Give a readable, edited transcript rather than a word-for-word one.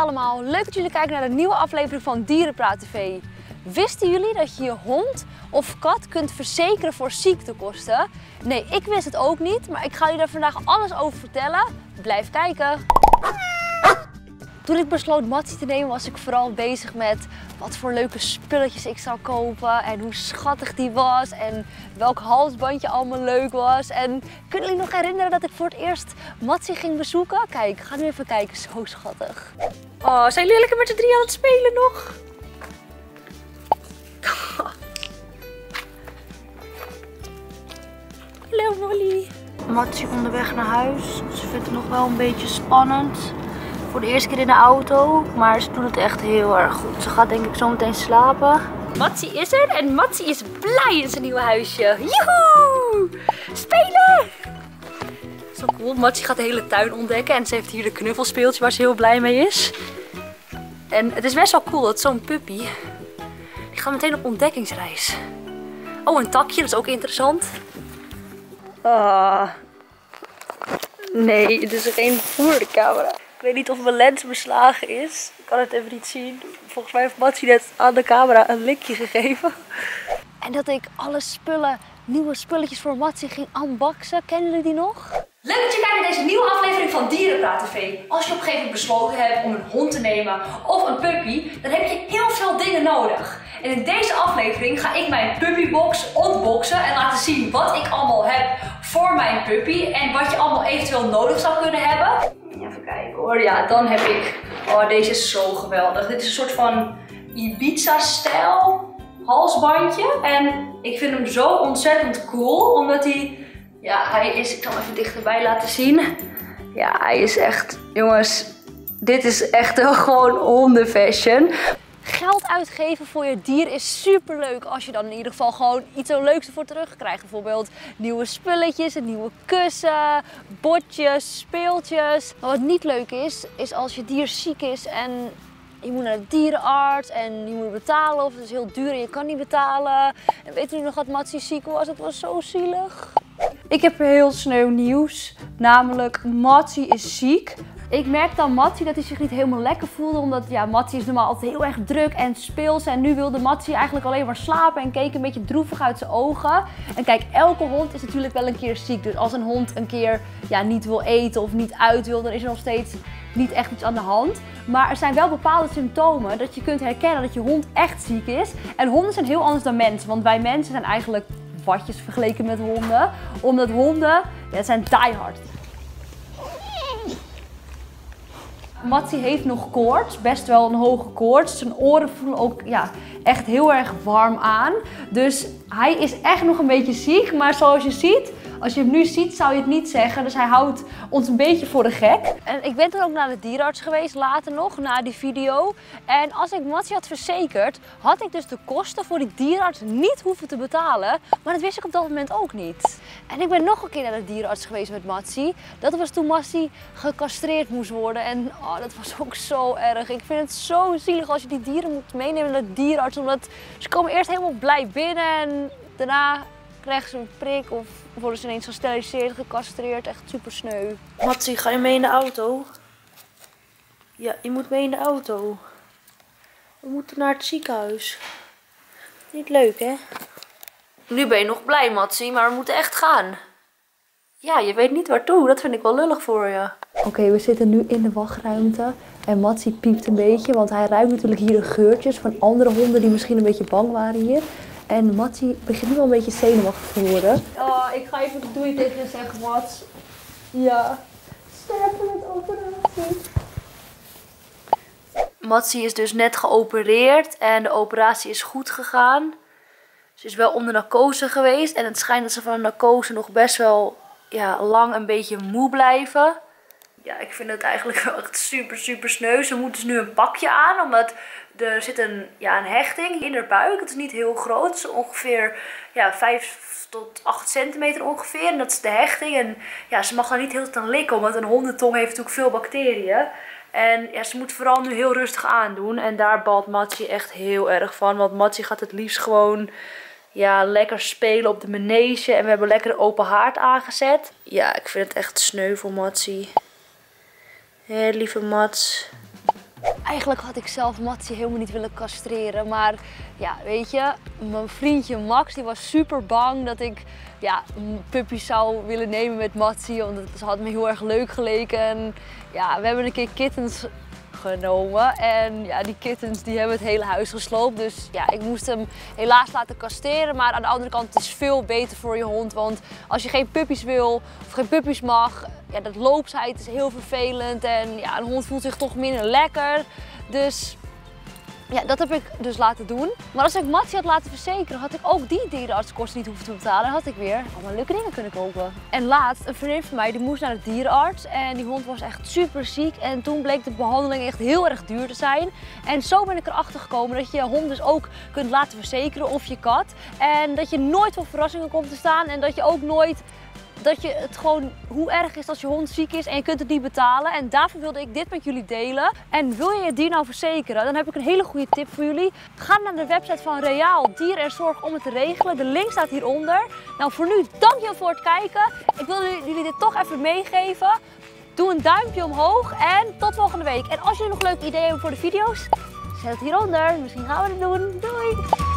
allemaal, leuk dat jullie kijken naar de nieuwe aflevering van Dierenpraat TV. Wisten jullie dat je je hond of kat kunt verzekeren voor ziektekosten? Nee, ik wist het ook niet, maar ik ga jullie daar vandaag alles over vertellen. Blijf kijken! Toen ik besloot Matzy te nemen was ik vooral bezig met wat voor leuke spulletjes ik zou kopen en hoe schattig die was en welk halsbandje allemaal leuk was. En kunnen jullie nog herinneren dat ik voor het eerst Matzy ging bezoeken? Kijk, ga nu even kijken, zo schattig. Oh, zijn jullie lekker met z'n drie aan het spelen nog? Hallo Molly. Matzy onderweg naar huis, ze vindt het nog wel een beetje spannend. Voor de eerste keer in de auto, maar ze doet het echt heel erg goed. Ze gaat denk ik zo meteen slapen. Matzy is er en Matzy is blij in zijn nieuwe huisje. Joehoe! Spelen! Dat is ook cool. Matzy gaat de hele tuin ontdekken en ze heeft hier een knuffelspeeltje waar ze heel blij mee is. En het is best wel cool dat zo'n puppy, die gaat meteen op ontdekkingsreis. Oh, een takje, dat is ook interessant. Nee, dit is geen voor de camera. Ik weet niet of mijn lens beslagen is. Ik kan het even niet zien. Volgens mij heeft Matzy net aan de camera een likje gegeven. En dat ik alle spullen, nieuwe spulletjes voor Matzy ging unboxen. Kennen jullie die nog? Leuk dat je kijkt naar deze nieuwe aflevering van Dierenpraat TV. Als je op een gegeven moment besloten hebt om een hond te nemen of een puppy, dan heb je heel veel dingen nodig. En in deze aflevering ga ik mijn puppybox unboxen en laten zien wat ik allemaal heb voor mijn puppy en wat je allemaal eventueel nodig zou kunnen hebben. Even kijken hoor, ja dan heb ik, oh deze is zo geweldig. Dit is een soort van Ibiza-stijl halsbandje en ik vind hem zo ontzettend cool omdat hij, ja hij is, ik zal hem even dichterbij laten zien. Ja hij is echt, jongens, dit is echt gewoon hondenfashion. Geld uitgeven voor je dier is super leuk als je dan in ieder geval gewoon iets zo leuks ervoor terugkrijgt. Bijvoorbeeld nieuwe spulletjes, een nieuwe kussen, bordjes, speeltjes. Maar wat niet leuk is, is als je dier ziek is en je moet naar de dierenarts en je moet betalen of het is heel duur en je kan niet betalen. En weet u nog dat Matzy ziek was? Dat was zo zielig. Ik heb heel sneu nieuws, namelijk Matzy is ziek. Ik merkte aan Matzy dat hij zich niet helemaal lekker voelde, omdat ja, Matzy is normaal altijd heel erg druk en speels. En nu wilde Matzy eigenlijk alleen maar slapen en keek een beetje droevig uit zijn ogen. En kijk, elke hond is natuurlijk wel een keer ziek. Dus als een hond een keer ja, niet wil eten of niet uit wil, dan is er nog steeds niet echt iets aan de hand. Maar er zijn wel bepaalde symptomen dat je kunt herkennen dat je hond echt ziek is. En honden zijn heel anders dan mensen, want wij mensen zijn eigenlijk watjes vergeleken met honden. Omdat honden, ja, zijn diehard. Matzy heeft nog koorts, best wel een hoge koorts. Zijn oren voelen ook ja, echt heel erg warm aan. Dus hij is echt nog een beetje ziek. Maar zoals je ziet, als je hem nu ziet, zou je het niet zeggen. Dus hij houdt ons een beetje voor de gek. En ik ben toen ook naar de dierenarts geweest, later nog, na die video. En als ik Matzy had verzekerd, had ik dus de kosten voor die dierenarts niet hoeven te betalen. Maar dat wist ik op dat moment ook niet. En ik ben nog een keer naar de dierenarts geweest met Matzy. Dat was toen Matzy gecastreerd moest worden. En oh, dat was ook zo erg. Ik vind het zo zielig als je die dieren moet meenemen naar de dierenarts. Omdat ze komen eerst helemaal blij binnen en daarna krijgen ze een prik of worden ze ineens gesteriliseerd, gecastreerd. Echt super sneu. Matzy, ga je mee in de auto? Ja, je moet mee in de auto. We moeten naar het ziekenhuis. Niet leuk, hè? Nu ben je nog blij, Matzy, maar we moeten echt gaan. Ja, je weet niet waartoe. Dat vind ik wel lullig voor je. Oké, we zitten nu in de wachtruimte. En Matzy piept een beetje, want hij ruikt natuurlijk hier de geurtjes van andere honden die misschien een beetje bang waren hier. En Matzy begint nu al een beetje zenuwachtig te worden. Oh, ik ga even doei tegen je zeggen, Mats. Ja. Sterven met operatie. Matzy is dus net geopereerd en de operatie is goed gegaan. Ze is wel onder narcose geweest en het schijnt dat ze van de narcose nog best wel ja, lang een beetje moe blijven. Ja, ik vind het eigenlijk wel echt super sneu. Ze moet dus nu een pakje aan, omdat er zit een hechting in haar buik. Het is niet heel groot, het is ongeveer ja, 5 tot 8 centimeter ongeveer. En dat is de hechting en ja, ze mag daar niet heel veel aan likken, want een hondentong heeft natuurlijk veel bacteriën. En ja, ze moet vooral nu heel rustig aandoen en daar baalt Matzy echt heel erg van. Want Matzy gaat het liefst gewoon ja, lekker spelen op de manege en we hebben lekker open haard aangezet. Ja, ik vind het echt sneu voor Matzy. Hé, lieve Mats. Eigenlijk had ik zelf Matzy helemaal niet willen castreren, maar ja, weet je, mijn vriendje Max die was super bang dat ik puppies zou willen nemen met Matzy, omdat ze had me heel erg leuk geleken. En, ja, we hebben een keer kittens genomen en ja, die kittens die hebben het hele huis gesloopt. Dus ja, ik moest hem helaas laten castreren, maar aan de andere kant het is veel beter voor je hond. Want als je geen puppies wil of geen puppies mag, ja, dat loopsheid is heel vervelend en ja, een hond voelt zich toch minder lekker. Dus ja, dat heb ik dus laten doen. Maar als ik Matzy had laten verzekeren, had ik ook die dierenartskosten niet hoeven te betalen. En had ik weer allemaal leuke dingen kunnen kopen. En laatst, een vriendin van mij die moest naar de dierenarts. En die hond was echt super ziek. En toen bleek de behandeling echt heel erg duur te zijn. En zo ben ik erachter gekomen dat je je hond dus ook kunt laten verzekeren, of je kat. En dat je nooit voor verrassingen komt te staan. En dat je ook nooit... dat je het gewoon, hoe erg is als je hond ziek is en je kunt het niet betalen. En daarvoor wilde ik dit met jullie delen. En wil je je dier nou verzekeren, dan heb ik een hele goede tip voor jullie. Ga naar de website van Reaal Dierenprat om het te regelen. De link staat hieronder. Nou, voor nu, dankjewel voor het kijken. Ik wil jullie dit toch even meegeven. Doe een duimpje omhoog en tot volgende week. En als jullie nog leuke ideeën hebben voor de video's, zet het hieronder. Misschien gaan we het doen. Doei!